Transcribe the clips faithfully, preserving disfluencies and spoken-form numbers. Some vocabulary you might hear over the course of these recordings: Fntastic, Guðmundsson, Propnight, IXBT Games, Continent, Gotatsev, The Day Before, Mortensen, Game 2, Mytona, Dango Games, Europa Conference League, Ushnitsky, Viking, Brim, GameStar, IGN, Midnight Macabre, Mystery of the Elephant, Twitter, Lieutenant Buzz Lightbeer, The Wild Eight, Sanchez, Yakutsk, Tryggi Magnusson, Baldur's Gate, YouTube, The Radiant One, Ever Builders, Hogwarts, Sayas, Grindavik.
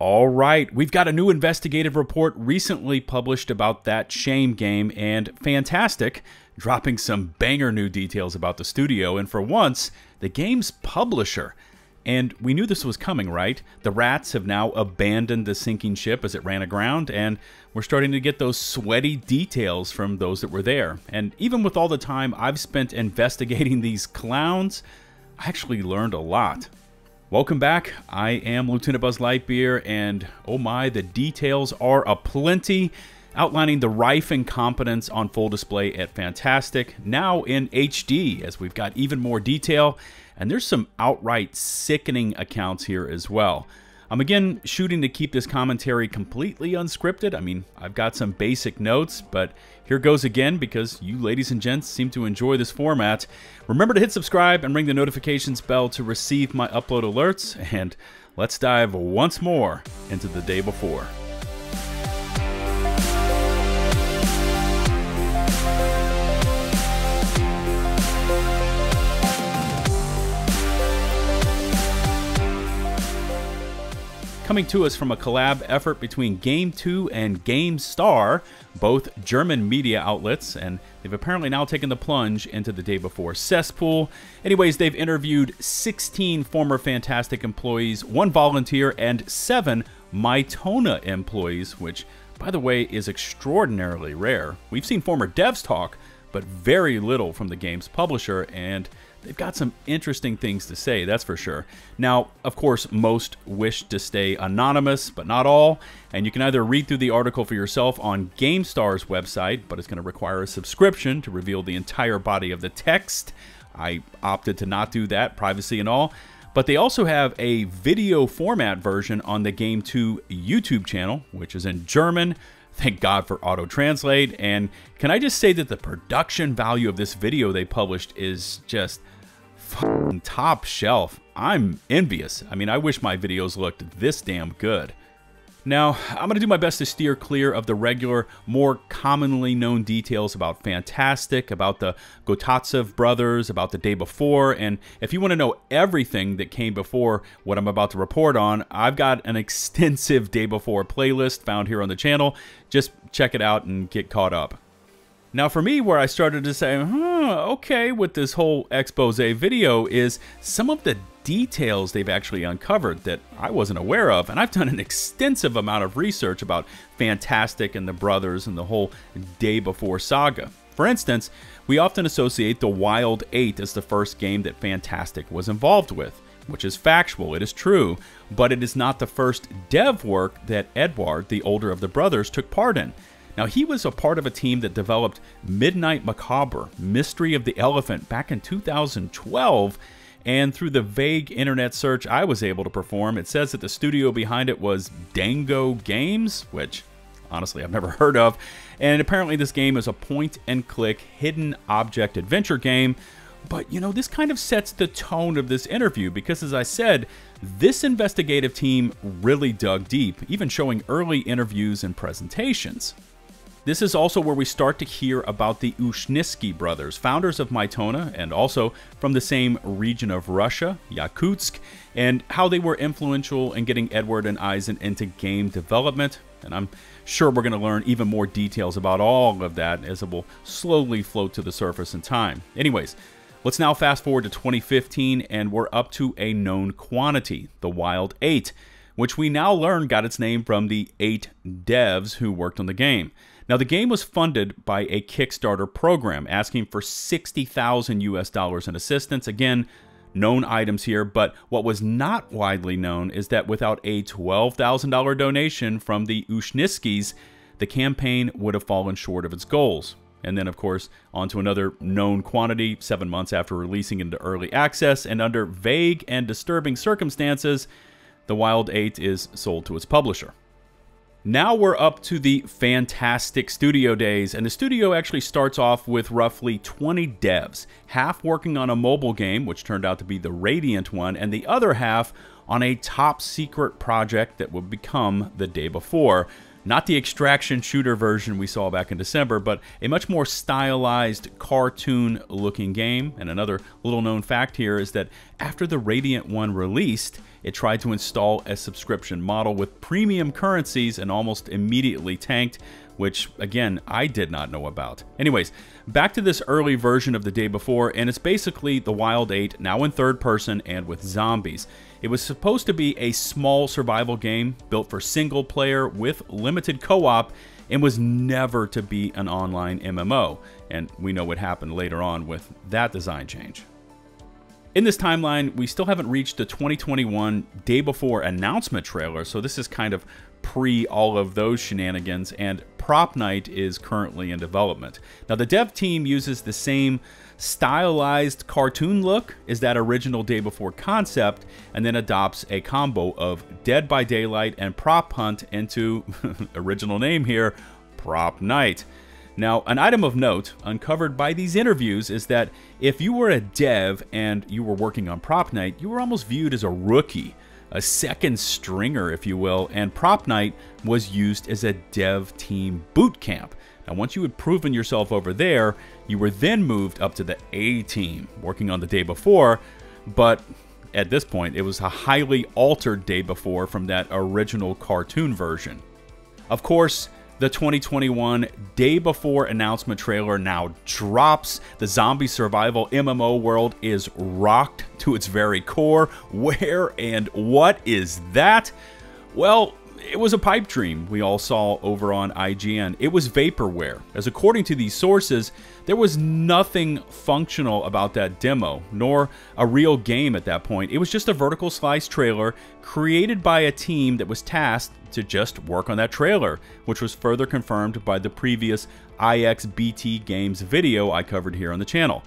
All right, we've got a new investigative report recently published about that Shame game, and Fntastic dropping some banger new details about the studio, and for once, the game's publisher. And we knew this was coming, right? The rats have now abandoned the sinking ship as it ran aground, and we're starting to get those sweaty details from those that were there. And even with all the time I've spent investigating these clowns, I actually learned a lot. Welcome back, I am Lieutenant Buzz Lightbeer, and oh my, the details are aplenty, outlining the rife incompetence on full display at Fntastic, now in H D, as we've got even more detail, and there's some outright sickening accounts here as well. I'm again shooting to keep this commentary completely unscripted. I mean, I've got some basic notes, but here goes again because you ladies and gents seem to enjoy this format. Remember to hit subscribe and ring the notifications bell to receive my upload alerts, and let's dive once more into The Day Before. Coming to us from a collab effort between Game two and GameStar, both German media outlets, and they've apparently now taken the plunge into The Day Before cesspool. Anyways, they've interviewed sixteen former Fntastic employees, one volunteer, and seven Mytona employees, which, by the way, is extraordinarily rare. We've seen former devs talk, but very little from the game's publisher, and they've got some interesting things to say, that's for sure. Now, of course, most wish to stay anonymous, but not all. And you can either read through the article for yourself on GameStar's website, but it's going to require a subscription to reveal the entire body of the text. I opted to not do that, privacy and all. But they also have a video format version on the Game two YouTube channel, which is in German. Thank God for auto-translate. And can I just say that the production value of this video they published is just fucking top shelf. I'm envious. I mean, I wish my videos looked this damn good. Now, I'm gonna do my best to steer clear of the regular, more commonly known details about Fntastic, about the Gotatsev brothers, about The Day Before, and if you wanna know everything that came before what I'm about to report on, I've got an extensive Day Before playlist found here on the channel. Just check it out and get caught up. Now for me, where I started to say, huh, okay, with this whole expose video is some of the details they've actually uncovered that I wasn't aware of, and I've done an extensive amount of research about Fntastic and the brothers and the whole Day Before saga. For instance, we often associate The Wild Eight as the first game that Fntastic was involved with, which is factual, it is true, but it is not the first dev work that Edward, the older of the brothers, took part in. Now, he was a part of a team that developed Midnight Macabre, Mystery of the Elephant back in two thousand twelve, and through the vague internet search I was able to perform, it says that the studio behind it was Dango Games, which honestly I've never heard of, and apparently this game is a point-and-click hidden object adventure game. But, you know, this kind of sets the tone of this interview because, as I said, this investigative team really dug deep, even showing early interviews and presentations. This is also where we start to hear about the Ushnitsky brothers, founders of Mytona and also from the same region of Russia, Yakutsk, and how they were influential in getting Edward and Eisen into game development. And I'm sure we're going to learn even more details about all of that as it will slowly float to the surface in time. Anyways, let's now fast forward to twenty fifteen, and we're up to a known quantity, The Wild Eight, which we now learn got its name from the eight devs who worked on the game. Now, the game was funded by a Kickstarter program asking for sixty thousand U S dollars in assistance. Again, known items here, but what was not widely known is that without a twelve thousand dollar donation from the Ushnitskys, the campaign would have fallen short of its goals. And then, of course, onto another known quantity seven months after releasing into early access, and under vague and disturbing circumstances, The Wild Eight is sold to its publisher. Now we're up to the Fntastic studio days, and the studio actually starts off with roughly twenty devs, half working on a mobile game, which turned out to be The Radiant One, and the other half on a top-secret project that would become The Day Before. Not the extraction shooter version we saw back in December, but a much more stylized, cartoon-looking game. And another little-known fact here is that after The Radiant One released, It tried to install a subscription model with premium currencies and almost immediately tanked, which, again, I did not know about. Anyways, back to this early version of The Day Before, and it's basically The Wild Eight, now in third person and with zombies. It was supposed to be a small survival game built for single player with limited co-op, and was never to be an online M M O. And we know what happened later on with that design change. In this timeline, we still haven't reached the twenty twenty-one Day Before announcement trailer, so this is kind of pre all of those shenanigans, and Propnight is currently in development. Now, the dev team uses the same stylized cartoon look as that original Day Before concept, and then adopts a combo of Dead by Daylight and Prop Hunt into, original name here, Propnight. Now, an item of note uncovered by these interviews is that if you were a dev and you were working on Propnight, you were almost viewed as a rookie, a second stringer, if you will, and Propnight was used as a dev team boot camp. Now, once you had proven yourself over there, you were then moved up to the A team, working on The Day Before, but at this point, it was a highly altered Day Before from that original cartoon version. Of course, the twenty twenty-one Day Before announcement trailer now drops. The zombie survival M M O world is rocked to its very core. Where and what is that? Well, it was a pipe dream we all saw over on I G N. It was vaporware, as according to these sources, there was nothing functional about that demo, nor a real game at that point. It was just a vertical slice trailer created by a team that was tasked to just work on that trailer, which was further confirmed by the previous I X B T Games video I covered here on the channel.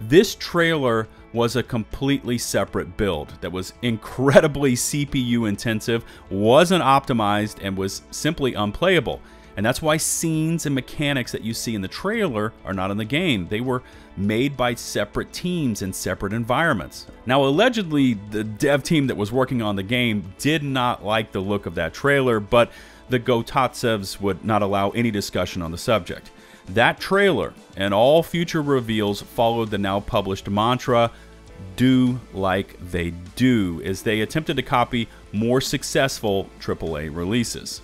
This trailer was a completely separate build that was incredibly C P U intensive, wasn't optimized, and was simply unplayable. And that's why scenes and mechanics that you see in the trailer are not in the game. They were made by separate teams in separate environments. Now, allegedly, the dev team that was working on the game did not like the look of that trailer, but the Gotatsevs would not allow any discussion on the subject. That trailer and all future reveals followed the now published mantra, do like they do, as they attempted to copy more successful triple A releases.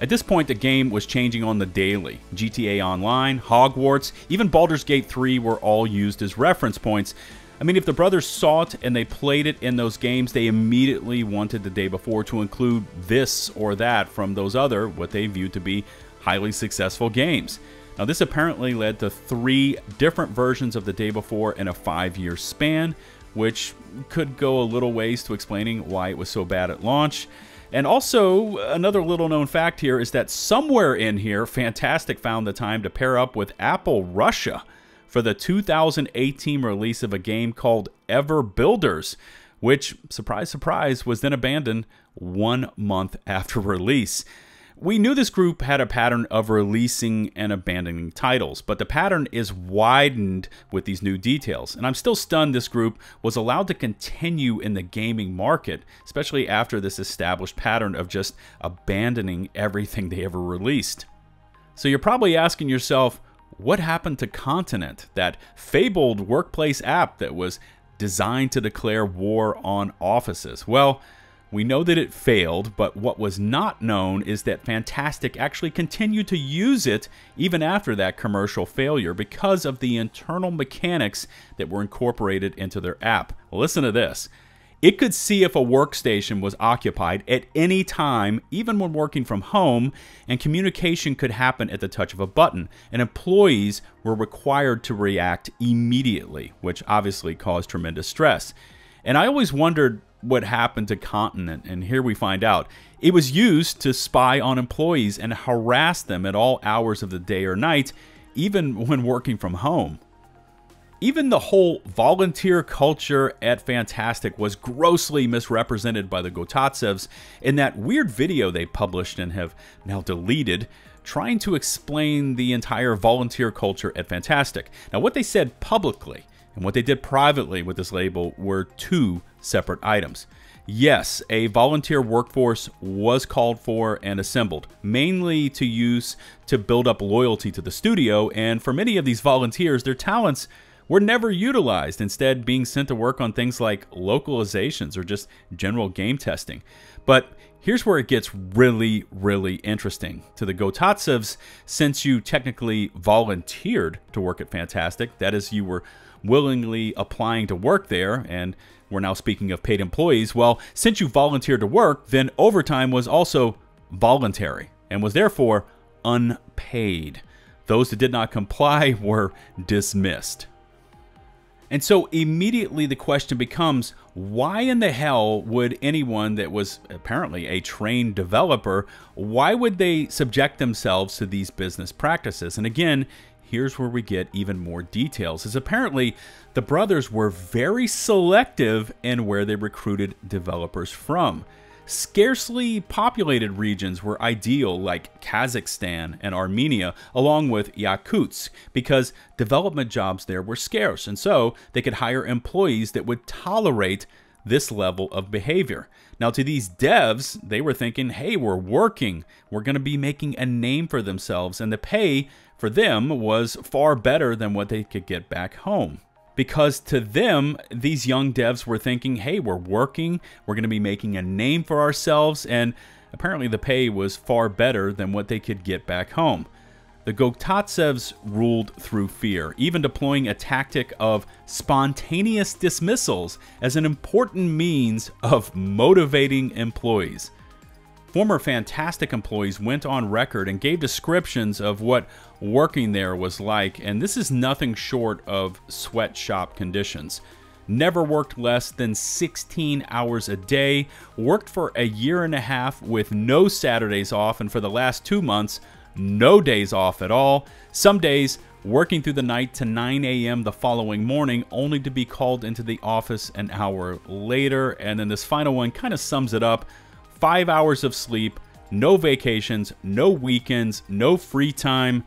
At this point, the game was changing on the daily. G T A Online, Hogwarts, even Baldur's Gate three were all used as reference points. I mean, if the brothers saw it and they played it in those games, they immediately wanted The Day Before to include this or that from those other, what they viewed to be highly successful games. Now, this apparently led to three different versions of The Day Before in a five-year span, which could go a little ways to explaining why it was so bad at launch. And also, another little-known fact here is that somewhere in here, Fntastic found the time to pair up with Apple Russia for the two thousand eighteen release of a game called Ever Builders, which, surprise, surprise, was then abandoned one month after release. We knew this group had a pattern of releasing and abandoning titles, but the pattern is widened with these new details. And I'm still stunned this group was allowed to continue in the gaming market, especially after this established pattern of just abandoning everything they ever released. So you're probably asking yourself, what happened to Continent, that fabled workplace app that was designed to declare war on offices? Well, we know that it failed, but what was not known is that Fntastic actually continued to use it even after that commercial failure because of the internal mechanics that were incorporated into their app. Listen to this. It could see if a workstation was occupied at any time, even when working from home, and communication could happen at the touch of a button, and employees were required to react immediately, which obviously caused tremendous stress. And I always wondered what happened to Continent, and here we find out. It was used to spy on employees and harass them at all hours of the day or night, even when working from home. Even the whole volunteer culture at Fntastic was grossly misrepresented by the Gotatsevs in that weird video they published and have now deleted, trying to explain the entire volunteer culture at Fntastic. Now, what they said publicly and what they did privately with this label were two separate items. Yes, a volunteer workforce was called for and assembled, mainly to use to build up loyalty to the studio, and for many of these volunteers, their talents were never utilized, instead being sent to work on things like localizations or just general game testing. But here's where it gets really, really interesting. To the Gotatsevs, since you technically volunteered to work at Fntastic, that is, you were willingly applying to work there, and we're now speaking of paid employees, well, since you volunteered to work, then overtime was also voluntary and was therefore unpaid. Those that did not comply were dismissed. And so immediately the question becomes, why in the hell would anyone that was apparently a trained developer, why would they subject themselves to these business practices? And again, here's where we get even more details, is apparently the brothers were very selective in where they recruited developers from. Scarcely populated regions were ideal, like Kazakhstan and Armenia, along with Yakutsk, because development jobs there were scarce, and so they could hire employees that would tolerate this level of behavior. Now, to these devs, they were thinking, hey, we're working, we're going to be making a name for themselves, and the pay for them was far better than what they could get back home. Because to them, these young devs were thinking, hey, we're working, we're going to be making a name for ourselves, and apparently the pay was far better than what they could get back home. The Gotatsevs ruled through fear, even deploying a tactic of spontaneous dismissals as an important means of motivating employees. Former Fntastic employees went on record and gave descriptions of what working there was like, and this is nothing short of sweatshop conditions. Never worked less than sixteen hours a day, worked for a year and a half with no Saturdays off, and for the last two months, no days off at all. Some days, working through the night to nine A M the following morning, only to be called into the office an hour later. And then this final one kind of sums it up. Five hours of sleep, no vacations, no weekends, no free time,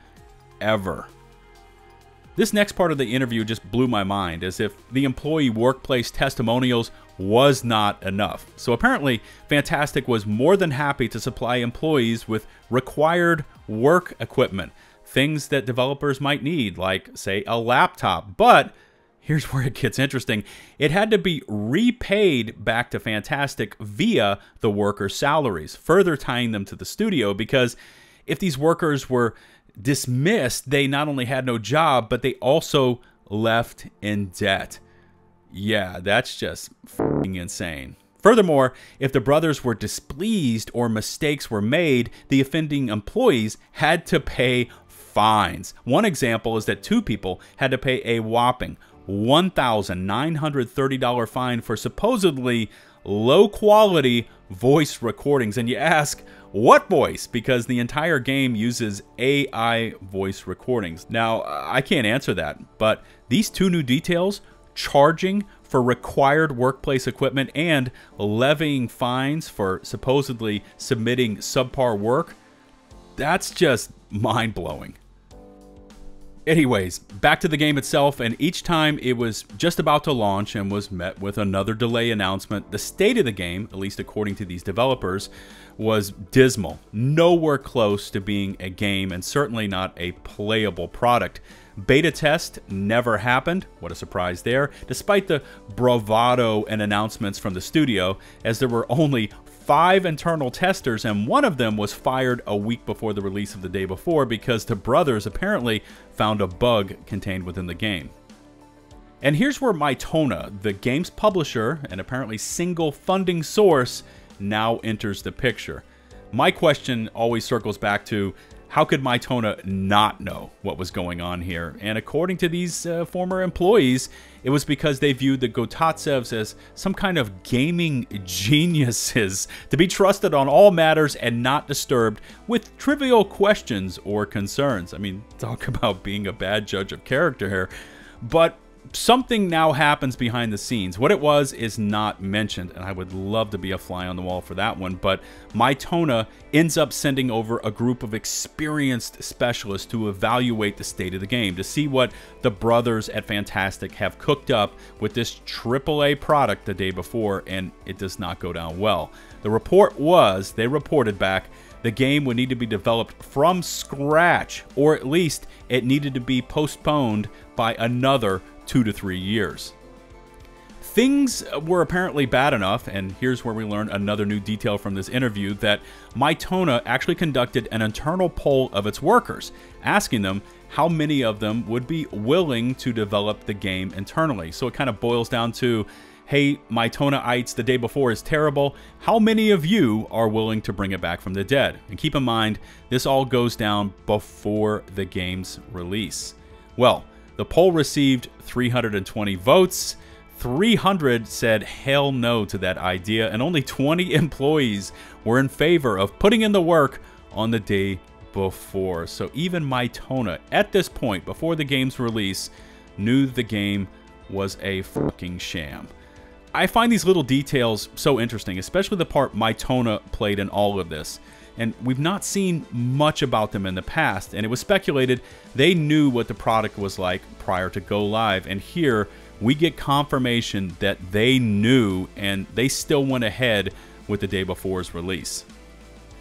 ever. This next part of the interview just blew my mind, as if the employee workplace testimonials was not enough. So apparently, Fntastic was more than happy to supply employees with required work equipment, things that developers might need, like, say, a laptop. But here's where it gets interesting. It had to be repaid back to Fntastic via the workers' salaries, further tying them to the studio, because if these workers were dismissed, they not only had no job, but they also left in debt. Yeah, that's just f***ing insane. Furthermore, if the brothers were displeased or mistakes were made, the offending employees had to pay fines. One example is that two people had to pay a whopping one thousand nine hundred thirty dollar fine for supposedly low-quality voice recordings. And you ask, what voice? Because the entire game uses A I voice recordings. Now, I can't answer that, but these two new details, charging for required workplace equipment and levying fines for supposedly submitting subpar work, that's just mind-blowing. Anyways, back to the game itself, and each time it was just about to launch and was met with another delay announcement, the state of the game, at least according to these developers, was dismal, nowhere close to being a game and certainly not a playable product. Beta test never happened, what a surprise there, despite the bravado and announcements from the studio, as there were only five internal testers, and one of them was fired a week before the release of The Day Before because the brothers apparently found a bug contained within the game. And here's where Mytona, the game's publisher and apparently single funding source, now enters the picture. My question always circles back to, how could Mytona not know what was going on here? And according to these uh, former employees, it was because they viewed the Gotatsevs as some kind of gaming geniuses to be trusted on all matters and not disturbed with trivial questions or concerns. I mean, talk about being a bad judge of character here. But something now happens behind the scenes. What it was is not mentioned, and I would love to be a fly on the wall for that one, but Mytona ends up sending over a group of experienced specialists to evaluate the state of the game, to see what the brothers at Fntastic have cooked up with this triple A product The Day Before, and it does not go down well. The report was, they reported back, the game would need to be developed from scratch, or at least it needed to be postponed by another two to three years. Things were apparently bad enough, and here's where we learn another new detail from this interview, that Mytona actually conducted an internal poll of its workers, asking them how many of them would be willing to develop the game internally. So it kind of boils down to, hey, Mytonaites, The Day Before is terrible. How many of you are willing to bring it back from the dead? And keep in mind, this all goes down before the game's release. Well, the poll received three hundred twenty votes. three hundred said hell no to that idea, and only twenty employees were in favor of putting in the work on The Day Before. So even Mytona, at this point, before the game's release, knew the game was a fucking sham. I find these little details so interesting, especially the part Mytona played in all of this. And we've not seen much about them in the past, and it was speculated they knew what the product was like prior to go live, and here we get confirmation that they knew and they still went ahead with The Day Before's release.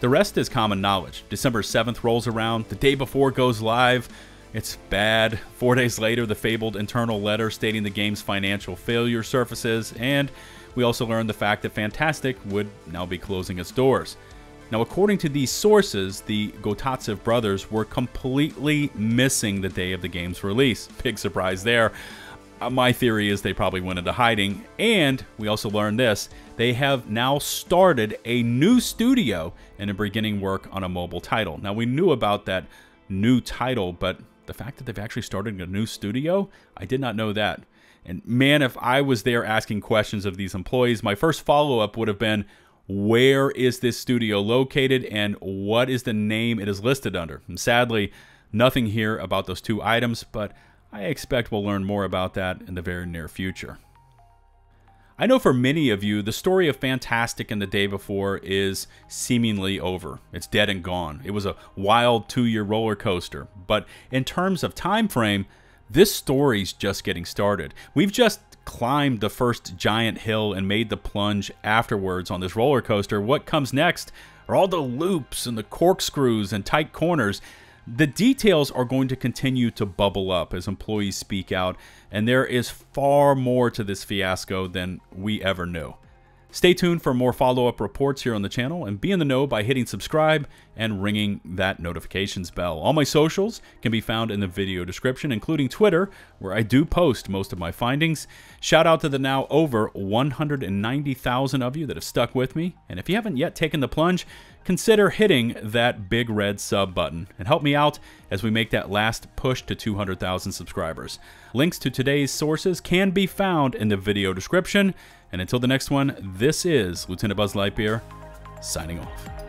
The rest is common knowledge. December seventh rolls around, The Day Before goes live, it's bad. Four days later, the fabled internal letter stating the game's financial failure surfaces, and we also learned the fact that Fntastic would now be closing its doors. Now, according to these sources, the Gotatsev brothers were completely missing the day of the game's release. Big surprise there. Uh, my theory is they probably went into hiding. And we also learned this. They have now started a new studio and are beginning work on a mobile title. Now, we knew about that new title, but the fact that they've actually started a new studio, I did not know that. And man, if I was there asking questions of these employees, my first follow-up would have been, where is this studio located and what is the name it is listed under? And sadly, nothing here about those two items, but I expect we'll learn more about that in the very near future. I know for many of you, the story of Fntastic and The Day Before is seemingly over. It's dead and gone. It was a wild two-year roller coaster, but in terms of time frame, this story's just getting started. We've just climbed the first giant hill and made the plunge afterwards on this roller coaster. What comes next are all the loops and the corkscrews and tight corners. The details are going to continue to bubble up as employees speak out, and there is far more to this fiasco than we ever knew. Stay tuned for more follow-up reports here on the channel, and be in the know by hitting subscribe and ringing that notifications bell. All my socials can be found in the video description, including Twitter, where I do post most of my findings. Shout out to the now over one hundred ninety thousand of you that have stuck with me. And if you haven't yet taken the plunge, consider hitting that big red sub button and help me out as we make that last push to two hundred thousand subscribers. Links to today's sources can be found in the video description. And until the next one, this is Lieutenant Buzz Lightbeer, signing off.